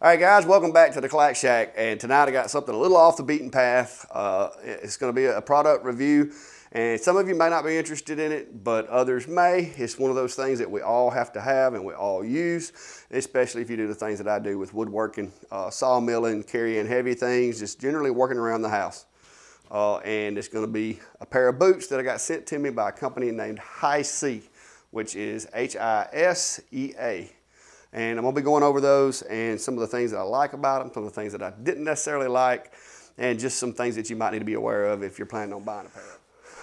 All right, guys, welcome back to the Clack Shack, and tonight I got something a little off the beaten path. It's going to be a product review, and some of you may not be interested in it, but others may. It's one of those things that we all have to have and we all use, especially if you do the things that I do with woodworking, sawmilling, carrying heavy things, just generally working around the house. And it's going to be a pair of boots that I got sent to me by a company named Hisea, which is H-I-S-E-A. And I'm gonna be going over those and some of the things that I like about them, some of the things that I didn't necessarily like, and just some things that you might need to be aware of if you're planning on buying a pair.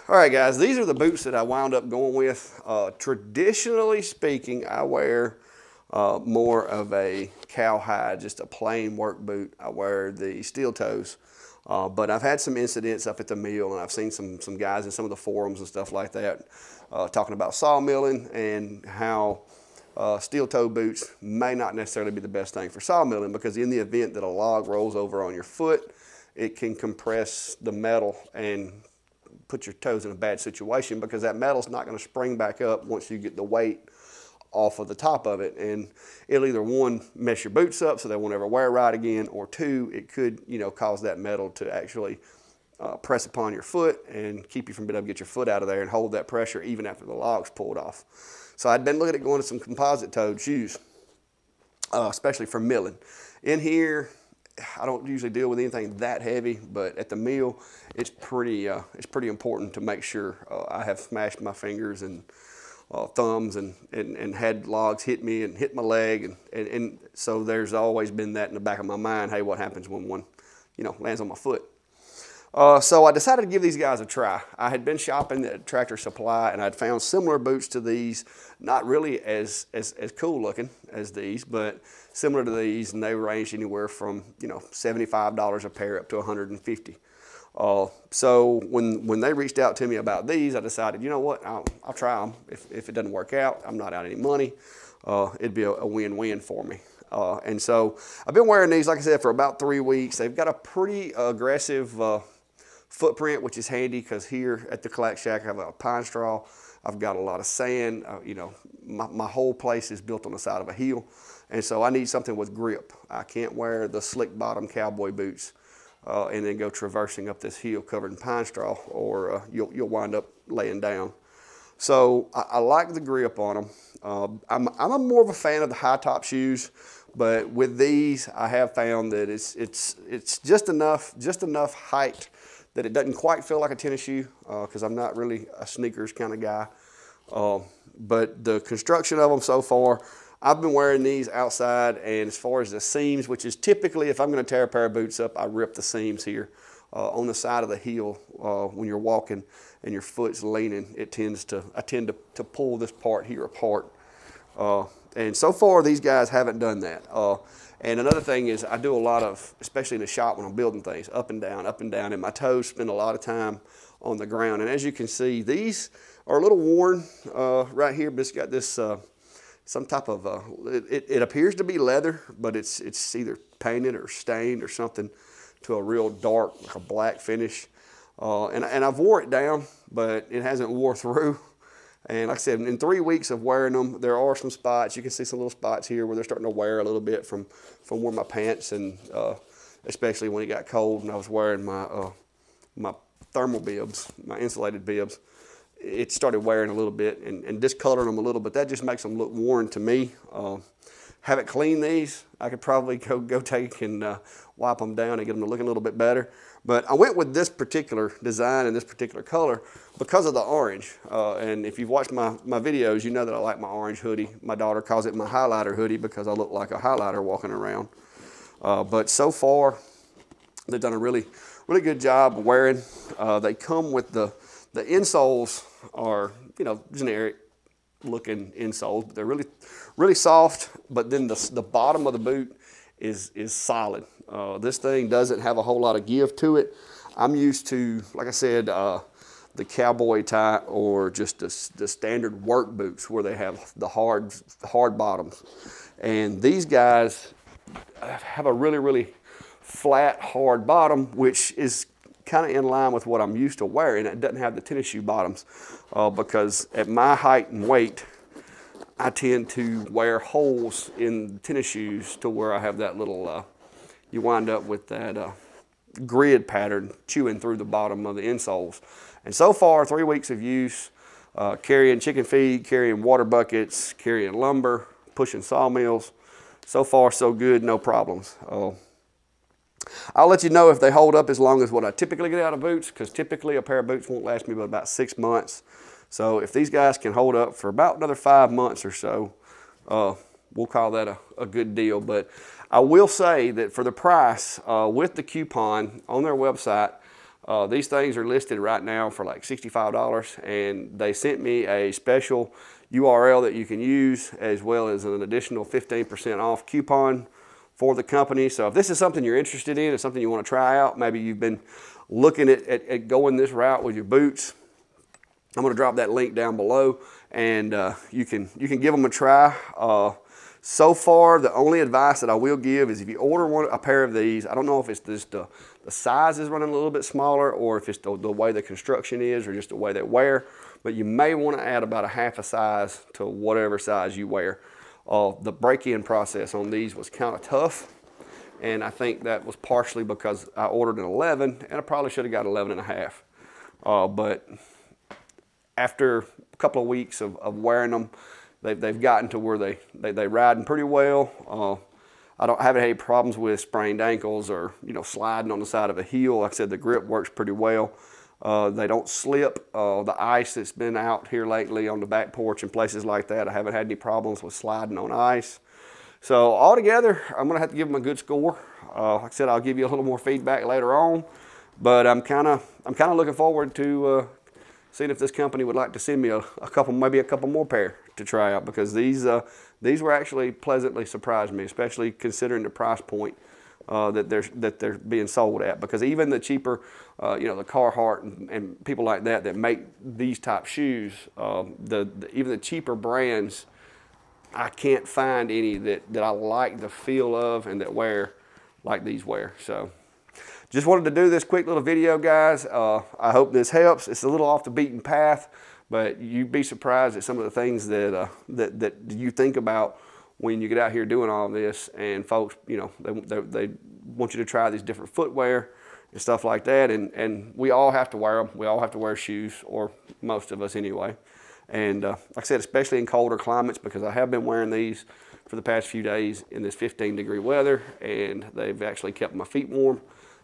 All right, guys, these are the boots that I wound up going with. Traditionally speaking, I wear more of a cowhide, just a plain work boot. I wear the steel toes, but I've had some incidents up at the mill, and I've seen some guys in some of the forums and stuff like that talking about sawmilling and how steel toe boots may not necessarily be the best thing for sawmilling, because in the event that a log rolls over on your foot, it can compress the metal and put your toes in a bad situation, because that metal's not going to spring back up once you get the weight off of the top of it, and it'll either, one, mess your boots up so they won't ever wear right again, or two, it could, you know, cause that metal to actually press upon your foot and keep you from being able to get your foot out of there and hold that pressure even after the log's pulled off. So I'd been looking at going to some composite-toed shoes, especially for milling. In here, I don't usually deal with anything that heavy, but at the mill, it's pretty important to make sure I have smashed my fingers and thumbs and had logs hit me and hit my leg, and so there's always been that in the back of my mind. Hey, what happens when one, you know, lands on my foot? So I decided to give these guys a try. I had been shopping at Tractor Supply, and I'd found similar boots to these, not really as cool looking as these, but similar to these, and they ranged anywhere from, you know, $75 a pair up to $150. So when they reached out to me about these, I decided, you know what, I'll try them. If it doesn't work out, I'm not out any money. It'd be a win-win for me. And so I've been wearing these, like I said, for about 3 weeks. They've got a pretty aggressive footprint, which is handy, because here at the Clack Shack I have a pine straw, I've got a lot of sand, you know, my whole place is built on the side of a hill, and so I need something with grip. I can't wear the slick bottom cowboy boots and then go traversing up this hill covered in pine straw, or you'll wind up laying down. So I like the grip on them. I'm more of a fan of the high top shoes, but with these I have found that it's just enough height that it doesn't quite feel like a tennis shoe, because I'm not really a sneakers kind of guy. But the construction of them so far, I've been wearing these outside, and as far as the seams, which is typically, if I'm gonna tear a pair of boots up, I rip the seams here on the side of the heel. When you're walking and your foot's leaning, it I tend to pull this part here apart. And so far, these guys haven't done that. And another thing is, I do a lot of, especially in the shop when I'm building things, up and down, and my toes spend a lot of time on the ground. And as you can see, these are a little worn right here, but it's got this, some type of, it appears to be leather, but it's either painted or stained or something to a real dark, like a black finish. And I've wore it down, but it hasn't wore through. And like I said, in 3 weeks of wearing them, there are some spots. You can see some little spots here where they're starting to wear a little bit from where my pants, and especially when it got cold and I was wearing my my thermal bibs, my insulated bibs, it started wearing a little bit and discoloring them a little bit. That just makes them look worn to me. Haven't cleaned these. I could probably go take and wipe them down and get them to look a little bit better. But I went with this particular design and this particular color because of the orange. And if you've watched my videos, you know that I like my orange hoodie. My daughter calls it my highlighter hoodie because I look like a highlighter walking around. But so far, they've done a really, really good job wearing. They come with the insoles are, you know, generic looking insoles, but they're really, really soft. But then the bottom of the boot is solid. This thing doesn't have a whole lot of give to it. I'm used to, like I said, the cowboy tie, or just the standard work boots where they have the hard bottoms. And these guys have a really, really flat, hard bottom, which is kind of in line with what I'm used to wearing. It doesn't have the tennis shoe bottoms because at my height and weight, I tend to wear holes in tennis shoes to where I have that little, you wind up with that grid pattern chewing through the bottom of the insoles. And so far, 3 weeks of use, carrying chicken feed, carrying water buckets, carrying lumber, pushing sawmills. So far, so good, no problems. I'll let you know if they hold up as long as what I typically get out of boots, because typically a pair of boots won't last me but about 6 months. So if these guys can hold up for about another 5 months or so, we'll call that a good deal. But I will say that for the price, with the coupon on their website, these things are listed right now for like $65, and they sent me a special URL that you can use, as well as an additional 15% off coupon for the company. So if this is something you're interested in, it's something you want to try out, maybe you've been looking at going this route with your boots, I'm going to drop that link down below, and you can give them a try. So far, the only advice that I will give is if you order a pair of these, I don't know if it's just the size is running a little bit smaller, or if it's the way the construction is, or just the way they wear, but you may want to add about a half a size to whatever size you wear. The break-in process on these was kind of tough, and I think that was partially because I ordered an 11, and I probably should have got 11.5. But after a couple of weeks of wearing them, they've gotten to where they're riding pretty well. I haven't had any problems with sprained ankles or, you know, sliding on the side of a heel. Like I said, the grip works pretty well. They don't slip. The ice that's been out here lately on the back porch and places like that, I haven't had any problems with sliding on ice. So altogether, I'm gonna have to give them a good score. Like I said, I'll give you a little more feedback later on, but I'm kind of looking forward to seeing if this company would like to send me maybe a couple more pair to try out, because these were actually pleasantly surprised me, especially considering the price point that they're being sold at. Because even the cheaper, you know, the Carhartt and people like that make these type shoes, even the cheaper brands, I can't find any that I like the feel of and that wear like these wear. So just wanted to do this quick little video, guys. I hope this helps. It's a little off the beaten path, but you'd be surprised at some of the things that you think about when you get out here doing all this. And folks, you know, they want you to try these different footwear and stuff like that, and we all have to wear them. We all have to wear shoes, or most of us anyway. And like I said, especially in colder climates, because I have been wearing these for the past few days in this 15-degree weather, and they've actually kept my feet warm,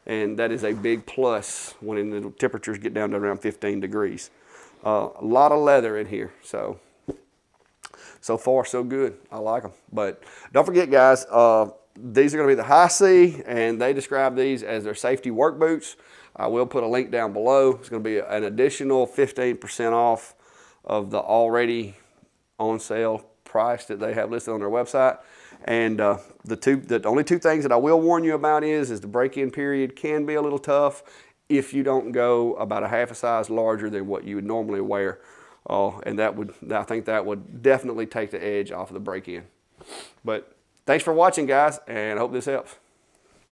and that is a big plus when the temperatures get down to around 15 degrees. A lot of leather in here, so far, so good. I like them. But don't forget, guys, these are going to be the Hisea, and they describe these as their safety work boots. I will put a link down below. It's going to be an additional 15% off of the already on sale price that they have listed on their website. And the only two things that I will warn you about is the break-in period can be a little tough if you don't go about a half a size larger than what you would normally wear. And I think that would definitely take the edge off of the break-in. But thanks for watching, guys, and I hope this helps.